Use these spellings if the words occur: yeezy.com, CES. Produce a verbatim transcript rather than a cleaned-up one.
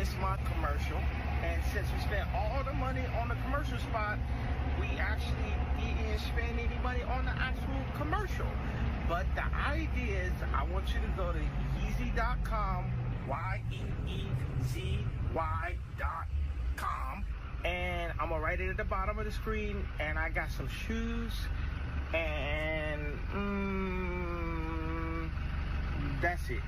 It's my commercial. And since we spent all the money on the commercial spot, we actually didn't spend any money on the actual commercial. But the idea is I want you to go to yeezy dot com, Y E E Z Y dot com, and I'm gonna write it at the bottom of the screen. And I got some shoes, and mm, that's it.